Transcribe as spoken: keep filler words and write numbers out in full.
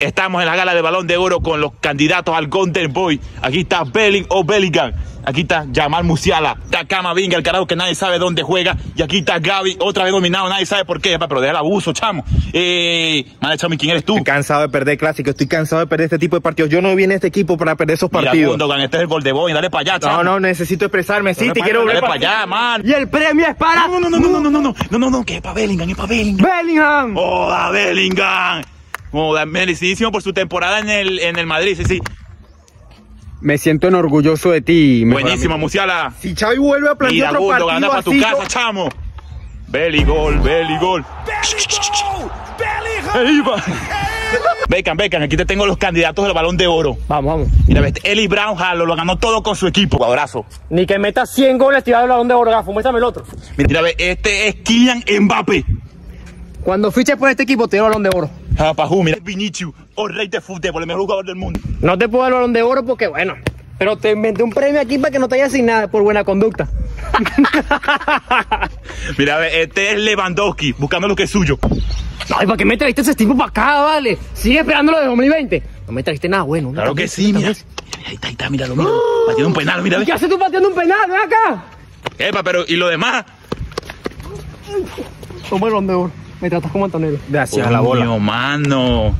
Estamos en la gala de Balón de Oro con los candidatos al Golden Boy. Aquí está Belling o Bellingham. Aquí está Jamal Musiala, Takamwinga, el carajo que nadie sabe dónde juega. Y aquí está Gaby, otra vez dominado, nadie sabe por qué. Pero deja el abuso, chamo. Eh, Mane, chamo, ¿quién eres tú? Estoy cansado de perder clásicos, estoy cansado de perder este tipo de partidos. Yo no vine a este equipo para perder esos partidos. Mira, Gundogan, este es el Golden Boy, dale para allá, chamo. No, no, necesito expresarme, sí, te quiero volver para allá, man. Y el premio es para... No, no, no, no, no, no, no, no, no, no, que es para Bellingham, es para Bellingham. ¡Bellingham! ¡Hola, Bellingham! Oh, merecidísimo por su temporada en el, en el Madrid, sí, sí. Me siento enorgulloso de ti. Buenísimo, Musiala. Si Chavi vuelve a plantear otro partido, anda para tu casa, chamo. Belligol, Belligol. Belligol. Beckham, Beckham, aquí te tengo los candidatos del Balón de Oro. Vamos, vamos. Mira, Eli Brown, jalo, lo ganó todo con su equipo. Abrazo. Ni que meta cien goles tirado del Balón de Oro, gafo. Muéstrame el otro. Mira, este es Kylian Mbappe. Cuando fiches por este equipo, te doy el Balón de Oro. Pajú, mira, Vinicius, el rey de fútbol, el mejor jugador del mundo. No te puedo dar el Balón de Oro porque, bueno, pero te inventé un premio aquí para que no te hayas asignado por buena conducta. Mira, a ver, este es Lewandowski, buscando lo que es suyo. Ay, ¿para qué me trajiste ese tipo para acá, vale? Sigue esperándolo de dos mil veinte. No me trajiste nada bueno. Claro que sí, mira. Ahí está, ahí está, míralo, míralo. Uh, Pateando un penal, mira. ¿Y qué haces tú pateando un penal? Ven acá. Epa, pero, ¿y lo demás? Toma el Balón de Oro. Me tratas como Antonello. Gracias. Oh, a la bola. Mío, mano.